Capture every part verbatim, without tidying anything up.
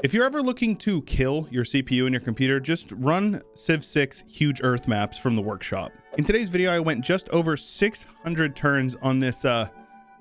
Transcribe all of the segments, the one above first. If you're ever looking to kill your C P U and your computer, just run Civ six Huge Earth Maps from the workshop. In today's video, I went just over six hundred turns on this uh,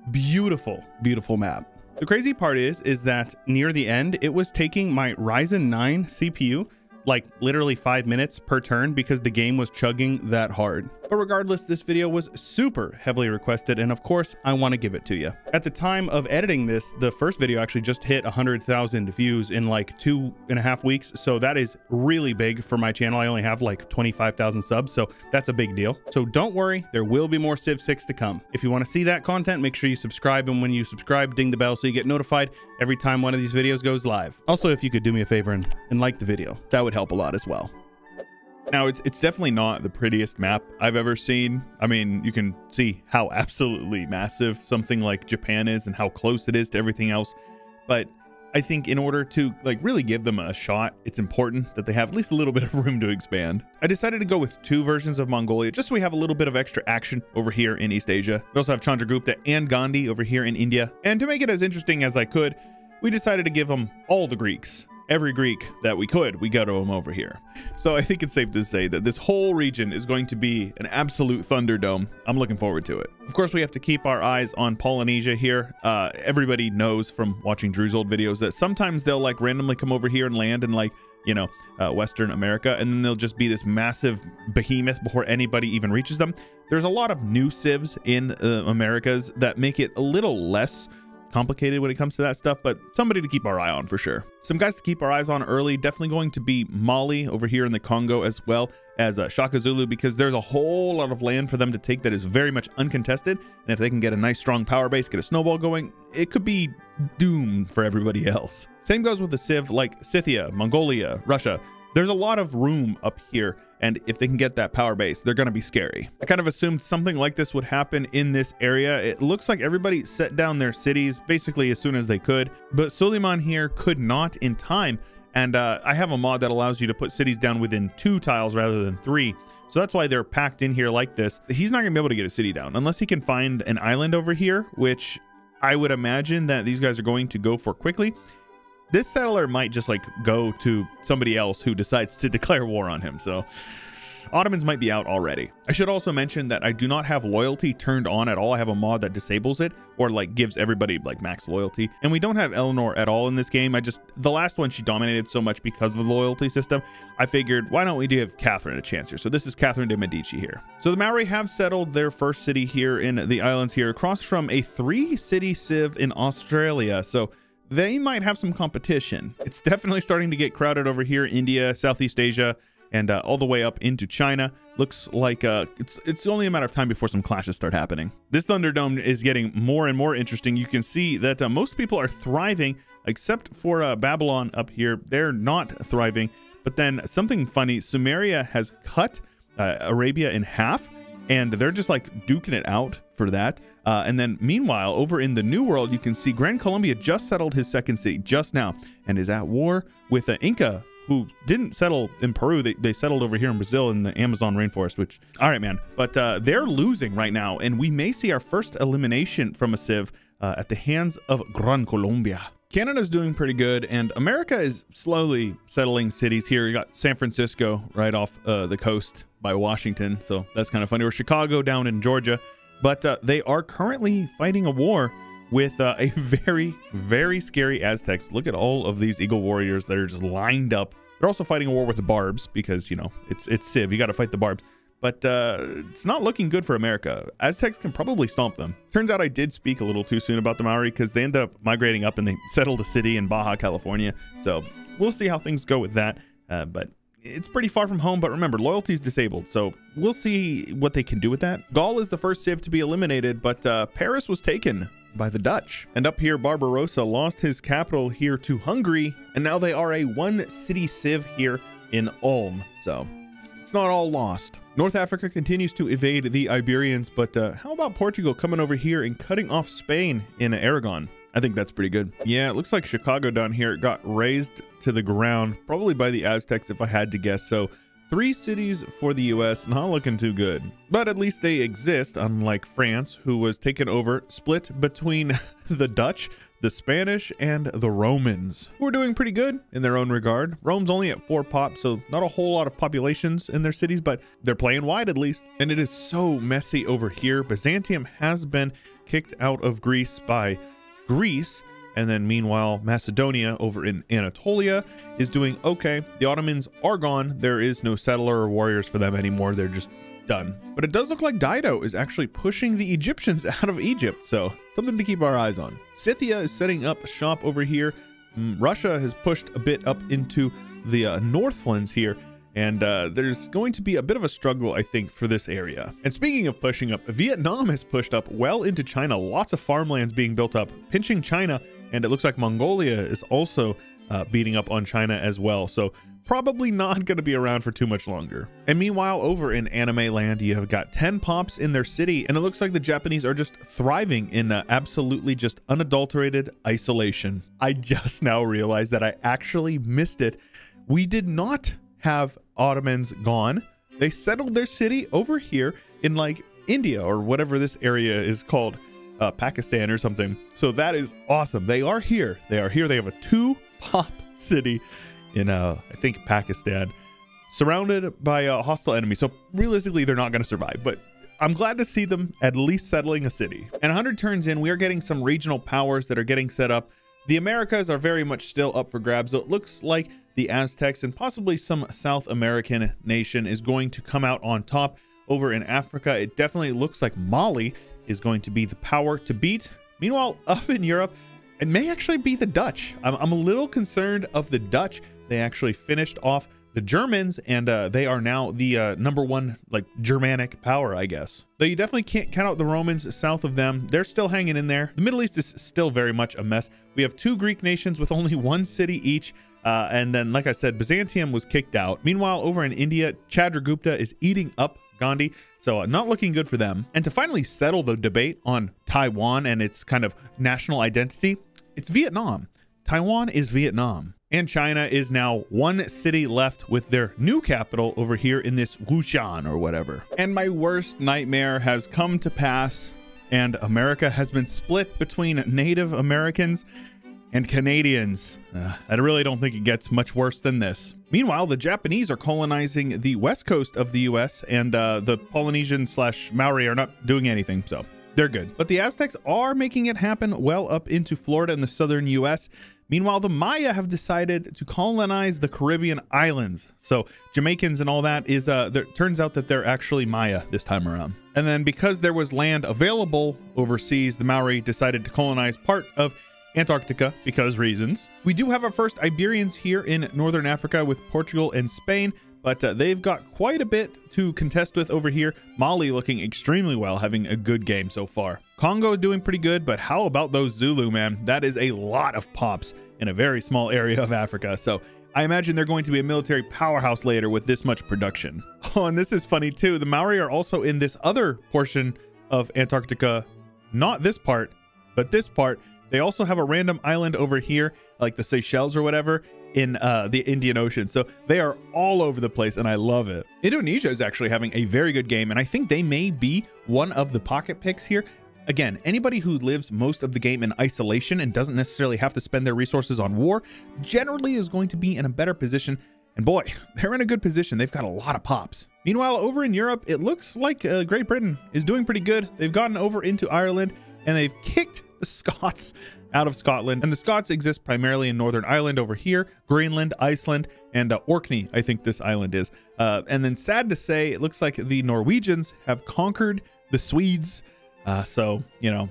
beautiful, beautiful map. The crazy part is, is that near the end, it was taking my Ryzen nine C P U like literally five minutes per turn because the game was chugging that hard. But regardless, this video was super heavily requested, and of course, I want to give it to you. At the time of editing this, the first video actually just hit one hundred thousand views in like two and a half weeks, so that is really big for my channel. I only have like twenty-five thousand subs, so that's a big deal. So don't worry, there will be more Civ six to come. If you want to see that content, make sure you subscribe, and when you subscribe, ding the bell so you get notified every time one of these videos goes live. Also, if you could do me a favor and, and like the video, that would help a lot as well. Now, it's, it's definitely not the prettiest map I've ever seen. I mean, you can see how absolutely massive something like Japan is and how close it is to everything else. But I think in order to like really give them a shot, it's important that they have at least a little bit of room to expand. I decided to go with two versions of Mongolia just so we have a little bit of extra action over here in East Asia. We also have Chandragupta and Gandhi over here in India. And to make it as interesting as I could, we decided to give them all the Greeks. Every Greek that we could, we got them over here. So I think it's safe to say that this whole region is going to be an absolute thunderdome. I'm looking forward to it. Of course, we have to keep our eyes on Polynesia here. Uh, everybody knows from watching Drew's old videos that sometimes they'll like randomly come over here and land in like, you know, uh, Western America, and then they'll just be this massive behemoth before anybody even reaches them. There's a lot of new civs in the uh, Americas that make it a little less complicated when it comes to that stuff, but somebody to keep our eye on for sure. Some guys to keep our eyes on early, definitely going to be Mali over here in the Congo, as well as uh, Shaka Zulu, because there's a whole lot of land for them to take that is very much uncontested. And if they can get a nice strong power base, get a snowball going, it could be doomed for everybody else. Same goes with the Civ like Scythia, Mongolia, Russia. There's a lot of room up here, and if they can get that power base, they're going to be scary. I kind of assumed something like this would happen in this area. It looks like everybody set down their cities basically as soon as they could, but Suleiman here could not in time. And uh, I have a mod that allows you to put cities down within two tiles rather than three. So that's why they're packed in here like this. He's not going to be able to get a city down unless he can find an island over here, which I would imagine that these guys are going to go for quickly. This settler might just like go to somebody else who decides to declare war on him. So Ottomans might be out already. I should also mention that I do not have loyalty turned on at all. I have a mod that disables it or like gives everybody like max loyalty. And we don't have Eleanor at all in this game. I just, the last one, she dominated so much because of the loyalty system. I figured, why don't we give Catherine a chance here? So this is Catherine de Medici here. So the Maori have settled their first city here in the islands here across from a three city civ in Australia. So they might have some competition. It's definitely starting to get crowded over here. India, Southeast Asia, and uh, all the way up into China. Looks like uh, it's it's only a matter of time before some clashes start happening. This Thunderdome is getting more and more interesting. You can see that uh, most people are thriving, except for uh, Babylon up here. They're not thriving. But then something funny, Sumeria has cut uh, Arabia in half, and they're just like duking it out for that. Uh, and then meanwhile, over in the New World, you can see Gran Colombia just settled his second city just now and is at war with the Inca, who didn't settle in Peru. They, they settled over here in Brazil in the Amazon rainforest, which, all right, man. But uh, they're losing right now, and we may see our first elimination from a civ uh, at the hands of Gran Colombia. Canada's doing pretty good, and America is slowly settling cities here. You got San Francisco right off uh, the coast by Washington, so that's kind of funny. Or Chicago down in Georgia. But uh, they are currently fighting a war with uh, a very, very scary Aztecs. Look at all of these eagle warriors that are just lined up. They're also fighting a war with the Barbs because, you know, it's it's Civ. You got to fight the Barbs. But uh, it's not looking good for America. Aztecs can probably stomp them. Turns out I did speak a little too soon about the Maori because they ended up migrating up and they settled a city in Baja, California. So we'll see how things go with that. Uh, but it's pretty far from home, but remember, loyalty is disabled, so we'll see what they can do with that. Gaul is the first civ to be eliminated, but uh, Paris was taken by the Dutch. And up here, Barbarossa lost his capital here to Hungary, and now they are a one-city civ here in Ulm, so it's not all lost. North Africa continues to evade the Iberians, but uh, how about Portugal coming over here and cutting off Spain in Aragon? I think that's pretty good. Yeah, it looks like Chicago down here got razed to the ground, probably by the Aztecs if I had to guess. So three cities for the U S, not looking too good. But at least they exist, unlike France, who was taken over, split between the Dutch, the Spanish, and the Romans, who are doing pretty good in their own regard. Rome's only at four pop, so not a whole lot of populations in their cities, but they're playing wide at least. And it is so messy over here. Byzantium has been kicked out of Greece by Greece. And then meanwhile, Macedonia over in Anatolia is doing okay. The Ottomans are gone. There is no settler or warriors for them anymore. They're just done. But it does look like Dido is actually pushing the Egyptians out of Egypt. So something to keep our eyes on. Scythia is setting up shop over here. Russia has pushed a bit up into the uh, Northlands here. And uh, there's going to be a bit of a struggle, I think, for this area. And speaking of pushing up, Vietnam has pushed up well into China. Lots of farmlands being built up, pinching China. And it looks like Mongolia is also uh, beating up on China as well. So probably not going to be around for too much longer. And meanwhile, over in anime land, you have got ten pops in their city. And it looks like the Japanese are just thriving in uh, absolutely just unadulterated isolation. I just now realized that I actually missed it. We did not have... Ottomans gone. They settled their city over here in like India or whatever this area is called, uh, Pakistan or something. So that is awesome. They are here. They are here. They have a two pop city in, uh, I think, Pakistan, surrounded by a hostile enemy. So realistically, they're not going to survive, but I'm glad to see them at least settling a city. And one hundred turns in, we are getting some regional powers that are getting set up. The Americas are very much still up for grabs. So it looks like the Aztecs and possibly some South American nation is going to come out on top. Over in Africa, it definitely looks like Mali is going to be the power to beat. Meanwhile, up in Europe, it may actually be the Dutch. I'm, I'm a little concerned of the Dutch. They actually finished off the Germans, and uh, they are now the uh, number one like Germanic power, I guess. Though you definitely can't count out the Romans south of them. They're still hanging in there. The Middle East is still very much a mess. We have two Greek nations with only one city each. Uh, and then, like I said, Byzantium was kicked out. Meanwhile, over in India, Chandragupta is eating up Gandhi. So uh, not looking good for them. And to finally settle the debate on Taiwan and its kind of national identity, it's Vietnam. Taiwan is Vietnam. And China is now one city left with their new capital over here in this Wuhan or whatever. And my worst nightmare has come to pass, and America has been split between Native Americans and Canadians. Uh, I really don't think it gets much worse than this. Meanwhile, the Japanese are colonizing the west coast of the U S, and uh, the Polynesian slash Maori are not doing anything, so they're good. But the Aztecs are making it happen well up into Florida and the southern U S. Meanwhile, the Maya have decided to colonize the Caribbean islands. So Jamaicans and all that is, uh, there, turns out that they're actually Maya this time around. And then because there was land available overseas, the Maori decided to colonize part of Antarctica because reasons. We do have our first Iberians here in Northern Africa with Portugal and Spain, but uh, they've got quite a bit to contest with over here. Mali looking extremely well, having a good game so far. Congo doing pretty good, but how about those Zulu, man? That is a lot of pops in a very small area of Africa. So I imagine they're going to be a military powerhouse later with this much production. Oh, and this is funny too. The Maori are also in this other portion of Antarctica, not this part, but this part. They also have a random island over here, like the Seychelles or whatever, in uh, the Indian Ocean. So they are all over the place, and I love it. Indonesia is actually having a very good game, and I think they may be one of the pocket picks here. Again, anybody who lives most of the game in isolation and doesn't necessarily have to spend their resources on war generally is going to be in a better position. And boy, they're in a good position. They've got a lot of pops. Meanwhile, over in Europe, it looks like uh, Great Britain is doing pretty good. They've gotten over into Ireland, and they've kicked the Scots out of Scotland, and the Scots exist primarily in Northern Ireland over here, Greenland, Iceland, and uh, Orkney, I think this island is. Uh, and then sad to say, it looks like the Norwegians have conquered the Swedes. Uh, so, you know,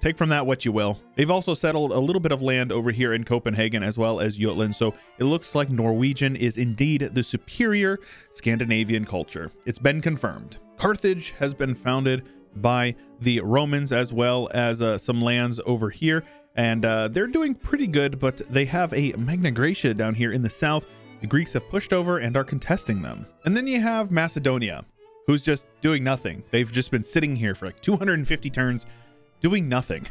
take from that what you will. They've also settled a little bit of land over here in Copenhagen as well as Jutland. So it looks like Norwegian is indeed the superior Scandinavian culture. It's been confirmed. Carthage has been founded by the Romans as well as uh, some lands over here, and uh, they're doing pretty good, but they have a Magna Graecia down here in the south. The Greeks have pushed over and are contesting them. And then you have Macedonia, who's just doing nothing. They've just been sitting here for like two hundred fifty turns doing nothing.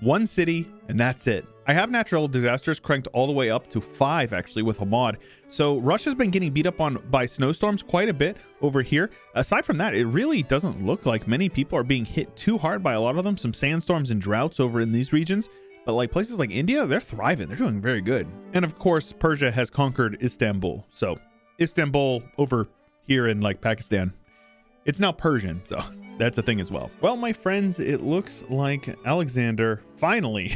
One city, and that's it. I have natural disasters cranked all the way up to five, actually, with Hamad. So Russia's been getting beat up on by snowstorms quite a bit over here. Aside from that, it really doesn't look like many people are being hit too hard by a lot of them. Some sandstorms and droughts over in these regions. But like places like India, they're thriving. They're doing very good. And of course, Persia has conquered Istanbul. So Istanbul over here in like Pakistan, it's now Persian. So that's a thing as well. Well, my friends, it looks like Alexander finally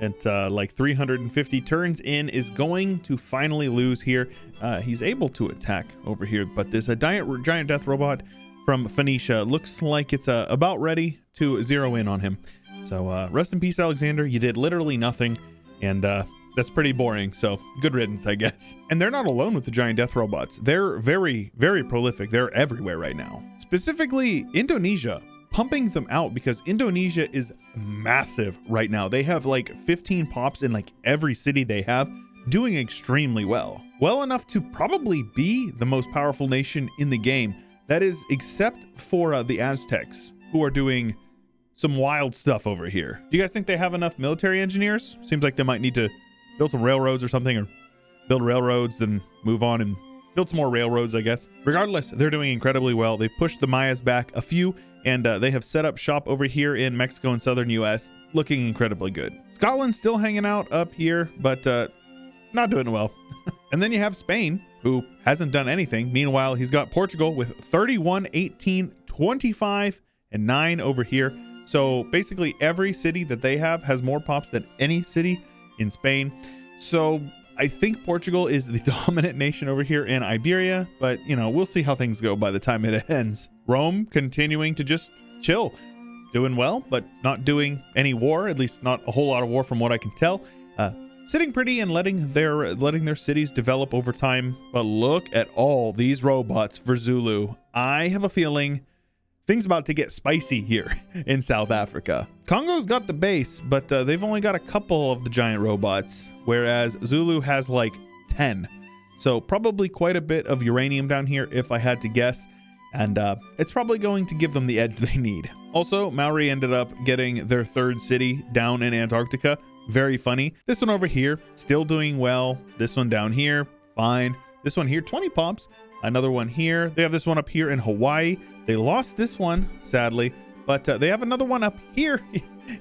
at uh, like three hundred fifty turns in is going to finally lose here. Uh, he's able to attack over here, but this a giant, giant death robot from Phoenicia looks like it's uh, about ready to zero in on him. So uh, rest in peace, Alexander. You did literally nothing, and uh, that's pretty boring. So good riddance, I guess. And they're not alone with the giant death robots. They're very, very prolific. They're everywhere right now. Specifically, Indonesia, pumping them out because Indonesia is massive right now. They have like fifteen pops in like every city they have, doing extremely well. Well enough to probably be the most powerful nation in the game. That is, except for uh, the Aztecs, who are doing some wild stuff over here. Do you guys think they have enough military engineers? Seems like they might need to build some railroads or something, or build railroads, then move on and build some more railroads, I guess. Regardless, they're doing incredibly well. They've pushed the Mayas back a few, and uh, they have set up shop over here in Mexico and southern U S, looking incredibly good. Scotland's still hanging out up here, but uh, not doing well. And then you have Spain, who hasn't done anything. Meanwhile, he's got Portugal with thirty-one, eighteen, twenty-five, and nine over here. So basically every city that they have has more pops than any city in Spain. So I think Portugal is the dominant nation over here in Iberia, but you know, we'll see how things go by the time it ends. Rome continuing to just chill, doing well, but not doing any war, at least not a whole lot of war from what I can tell. Uh, sitting pretty and letting their letting their cities develop over time. But look at all these robots for Zulu. I have a feeling things about to get spicy here in South Africa. Congo's got the base, but uh, they've only got a couple of the giant robots, whereas Zulu has like ten. So probably quite a bit of uranium down here, if I had to guess. And uh, it's probably going to give them the edge they need. Also, Maori ended up getting their third city down in Antarctica. Very funny. This one over here, still doing well. This one down here, fine. This one here, twenty pops. Another one here. They have this one up here in Hawaii. They lost this one, sadly, but uh, they have another one up here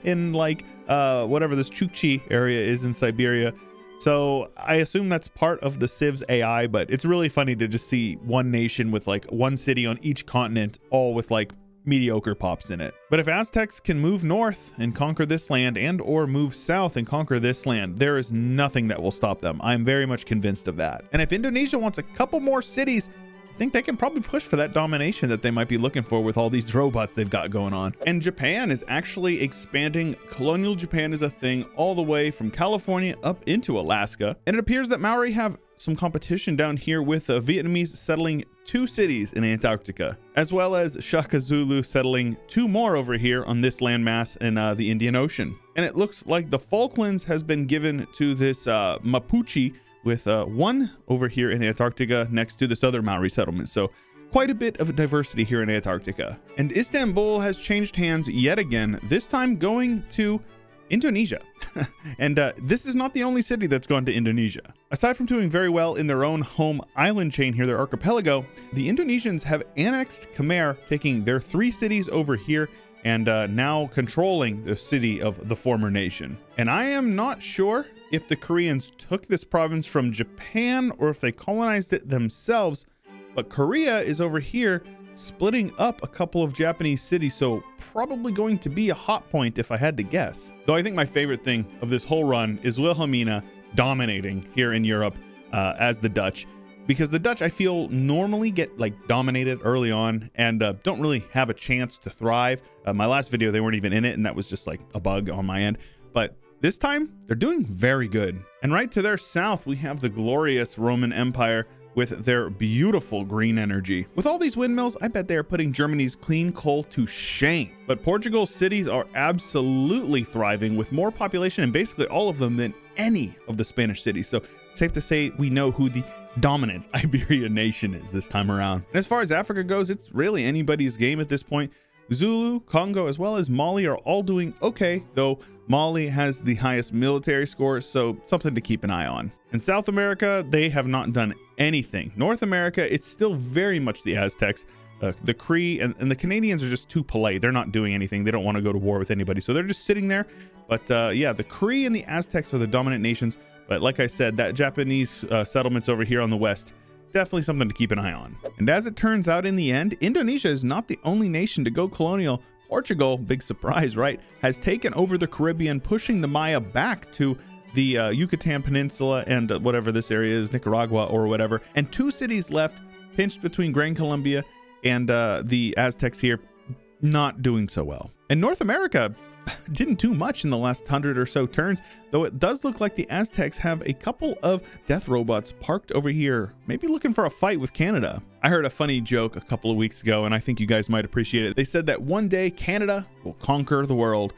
in like uh, whatever this Chukchi area is in Siberia. So I assume that's part of the Civ's A I, but it's really funny to just see one nation with like one city on each continent, all with like mediocre pops in it. But if Aztecs can move north and conquer this land, and or move south and conquer this land, there is nothing that will stop them. I'm very much convinced of that. And if Indonesia wants a couple more cities, I think they can probably push for that domination that they might be looking for with all these robots they've got going on. And Japan is actually expanding. Colonial Japan is a thing all the way from California up into Alaska. And it appears that Maori have some competition down here with uh, Vietnamese settling two cities in Antarctica, as well as Shaka Zulu settling two more over here on this landmass in uh, the Indian Ocean. And it looks like the Falklands has been given to this uh, Mapuche, with uh, one over here in Antarctica next to the southern Maori settlement. So quite a bit of diversity here in Antarctica. And Istanbul has changed hands yet again, this time going to Indonesia. And uh, this is not the only city that's gone to Indonesia. Aside from doing very well in their own home island chain here, their archipelago, the Indonesians have annexed Khmer, taking their three cities over here and uh, now controlling the city of the former nation. And I am not sure if the Koreans took this province from Japan or if they colonized it themselves, but Korea is over here splitting up a couple of Japanese cities, so probably going to be a hot point if I had to guess. Though I think my favorite thing of this whole run is Wilhelmina dominating here in Europe uh, as the Dutch, because the Dutch, I feel, normally get like dominated early on and uh, don't really have a chance to thrive. Uh, my last video, they weren't even in it, and that was just like a bug on my end. But this time, they're doing very good. And right to their south, we have the glorious Roman Empire with their beautiful green energy. With all these windmills, I bet they are putting Germany's clean coal to shame. But Portugal's cities are absolutely thriving with more population in basically all of them than any of the Spanish cities. So safe to say we know who the dominant Iberian nation is this time around. And as far as Africa goes, it's really anybody's game at this point. Zulu, Congo, as well as Mali are all doing okay, though Mali has the highest military score, so something to keep an eye on. In South America, they have not done anything. North America, it's still very much the Aztecs. Uh, the Cree and, and the Canadians are just too polite. They're not doing anything. They don't want to go to war with anybody, so they're just sitting there. But uh, yeah, the Cree and the Aztecs are the dominant nations. But like I said, that Japanese uh, settlements over here on the west, definitely something to keep an eye on. And as it turns out, in the end, Indonesia is not the only nation to go colonial. Portugal, big surprise, right, has taken over the Caribbean, pushing the Maya back to the uh, Yucatan Peninsula and uh, whatever this area is, Nicaragua or whatever. And two cities left, pinched between Gran Colombia and uh, the Aztecs here, not doing so well. And North America didn't do much in the last hundred or so turns, though it does look like the Aztecs have a couple of death robots parked over here, maybe looking for a fight with Canada. I heard a funny joke a couple of weeks ago, and I think you guys might appreciate it. They said that one day Canada will conquer the world,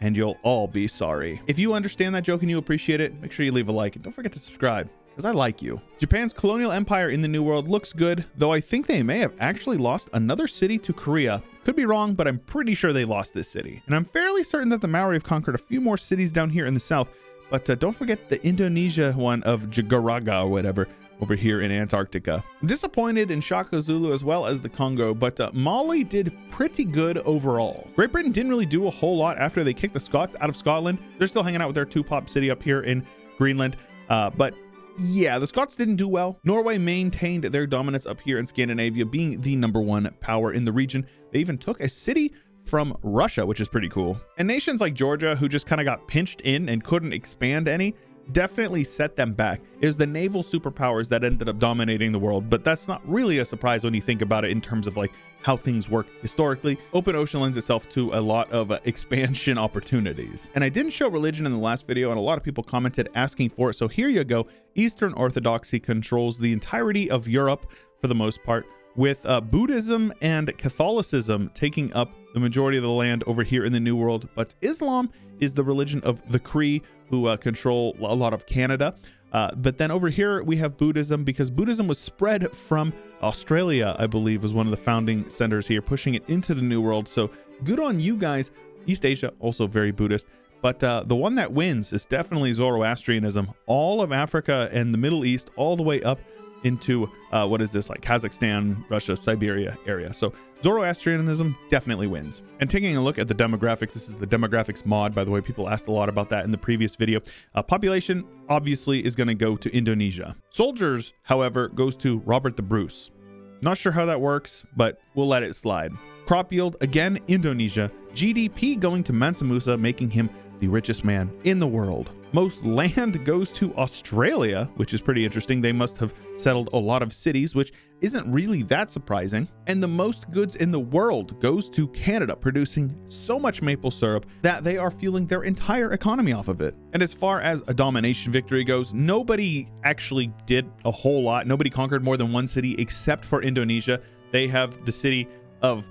and you'll all be sorry. If you understand that joke and you appreciate it, make sure you leave a like, and don't forget to subscribe, because I like you. Japan's colonial empire in the New World looks good, though I think they may have actually lost another city to Korea. Could be wrong, but I'm pretty sure they lost this city. And I'm fairly certain that the Maori have conquered a few more cities down here in the south, but uh, don't forget the Indonesia one of Jagaraga or whatever over here in Antarctica. I'm disappointed in Shaka Zulu as well as the Congo, but uh, Mali did pretty good overall. Great Britain didn't really do a whole lot after they kicked the Scots out of Scotland. They're still hanging out with their two-pop city up here in Greenland, uh, but yeah, the Scots didn't do well. Norway maintained their dominance up here in Scandinavia, being the number one power in the region. They even took a city from Russia, which is pretty cool. And nations like Georgia, who just kind of got pinched in and couldn't expand any, definitely set them back. It was the naval superpowers that ended up dominating the world, but that's not really a surprise when you think about it in terms of like how things work historically. Open ocean lends itself to a lot of uh, expansion opportunities. And I didn't show religion in the last video, and a lot of people commented asking for it, so here you go. Eastern Orthodoxy controls the entirety of Europe for the most part, with uh, Buddhism and Catholicism taking up the majority of the land over here in the New World. But Islam is the religion of the Cree, who uh, control a lot of Canada. Uh, but then over here we have Buddhism, because Buddhism was spread from Australia, I believe, was one of the founding centers here, pushing it into the New World. So good on you guys. East Asia, also very Buddhist. But uh, the one that wins is definitely Zoroastrianism. All of Africa and the Middle East, all the way up into uh, what is this, like Kazakhstan, Russia, Siberia area. So Zoroastrianism definitely wins. And taking a look at the demographics, this is the demographics mod, by the way. People asked a lot about that in the previous video. Uh, population obviously is going to go to Indonesia. Soldiers, however, goes to Robert the Bruce. Not sure how that works, but we'll let it slide. Crop yield, again, Indonesia. G D P going to Mansa Musa, making him the richest man in the world. Most land goes to Australia, which is pretty interesting. They must have settled a lot of cities, which isn't really that surprising. And the most goods in the world goes to Canada, producing so much maple syrup that they are fueling their entire economy off of it. And as far as a domination victory goes, nobody actually did a whole lot. Nobody conquered more than one city except for Indonesia. They have the city of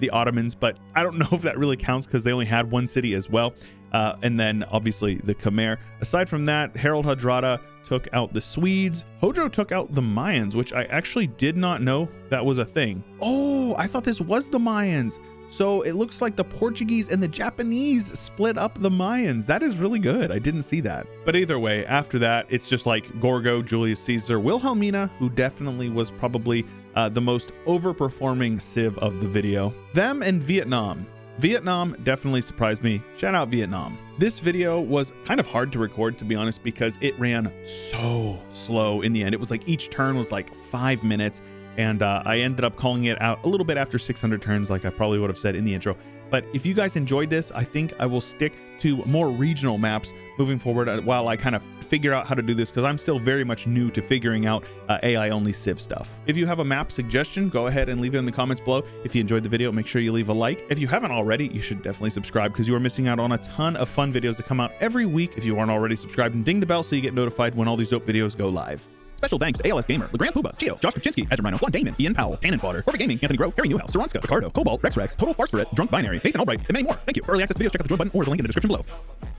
the Ottomans, but I don't know if that really counts because they only had one city as well. Uh, and then obviously the Khmer. Aside from that, Harold Hadrada took out the Swedes. Hojo took out the Mayans, which I actually did not know that was a thing. Oh, I thought this was the Mayans. So it looks like the Portuguese and the Japanese split up the Mayans. That is really good. I didn't see that. But either way, after that, it's just like Gorgo, Julius Caesar, Wilhelmina, who definitely was probably uh, the most overperforming civ of the video. Them and Vietnam. Vietnam definitely surprised me. Shout out Vietnam. This video was kind of hard to record, to be honest, because it ran so slow in the end. It was like each turn was like five minutes. And uh, I ended up calling it out a little bit after six hundred turns, like I probably would have said in the intro. But if you guys enjoyed this, I think I will stick to more regional maps moving forward while I kind of figure out how to do this, because I'm still very much new to figuring out uh, A I-only Civ stuff. If you have a map suggestion, go ahead and leave it in the comments below. If you enjoyed the video, make sure you leave a like. If you haven't already, you should definitely subscribe, because you are missing out on a ton of fun videos that come out every week. If you aren't already subscribed, and ding the bell so you get notified when all these dope videos go live. Special thanks to A L S Gamer, LeGrand Puba, Gio, Josh Kuczynski, Adrian Rhino, Juan Damon, Ian Powell, Cannon Fodder, Corby Gaming, Anthony Grove, Harry Newhouse, Saranska, Ricardo, Cobalt, Rex Rex, Total Farce for It, Drunk Binary, Nathan Albright, and many more. Thank you. For early access videos, check out the join button or the link in the description below.